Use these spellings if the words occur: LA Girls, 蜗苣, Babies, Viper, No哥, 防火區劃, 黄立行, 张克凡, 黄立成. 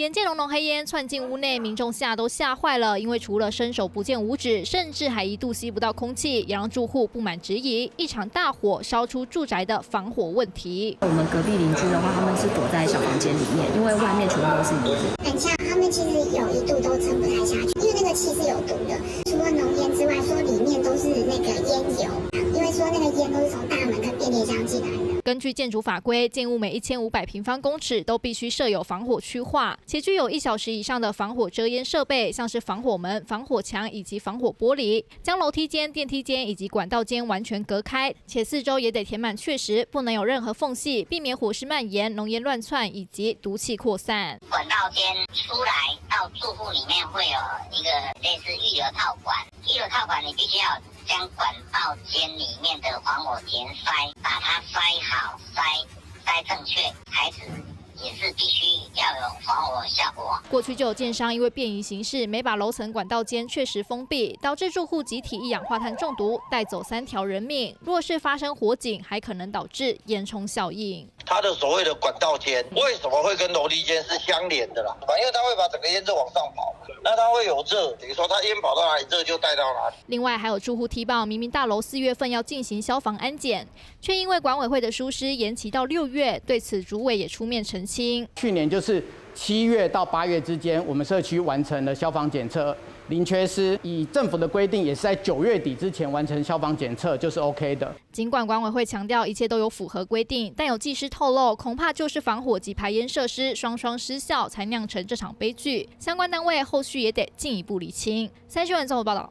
眼见浓浓黑烟窜进屋内，民众吓都吓坏了，因为除了伸手不见五指，甚至还一度吸不到空气，也让住户不满质疑一场大火烧出住宅的防火问题。我们隔壁邻居的话，他们是躲在小房间里面，因为外面全部都是炉子，很呛。他们其实有一度都撑不太下去，因为那个气是有毒的，除了浓烟之外，说里面都是那个烟油。 说那个烟都是从大门跟变电箱进来的。根据建筑法规，建物每1500平方公尺都必须设有防火区划，且具有1小时以上的防火遮烟设备，像是防火门、防火墙以及防火玻璃，将楼梯间、电梯间以及管道间完全隔开，且四周也得填满确实，不能有任何缝隙，避免火势蔓延、浓烟乱窜以及毒气扩散。管道间出来到住户里面会有一个类似预留套管，预留套管你必须要将管道间里面 的防火填塞，把它塞好、塞正确，材质也是必须要有防火效果。过去就有建商因为便宜行事，没把楼层管道间确实封闭，导致住户集体一氧化碳中毒，带走3条人命。若是发生火警，还可能导致烟囱效应。 它的所谓的管道间为什么会跟楼梯间是相连的啦？因为它会把整个烟囱往上跑，那它会有热，等于说它烟跑到哪里，热就带到哪里。另外还有住户踢爆，明明大楼4月份要进行消防安检，却因为管委会的疏失延期到6月。对此，主委也出面澄清：去年就是7月到8月之间，我们社区完成了消防检测。 零缺失，以政府的规定也是在9月底之前完成消防检测就是 OK 的。尽管管委会强调一切都有符合规定，但有技师透露，恐怕就是防火及排烟设施双失效，才酿成这场悲剧。相关单位后续也得进一步厘清。三新闻综合报道。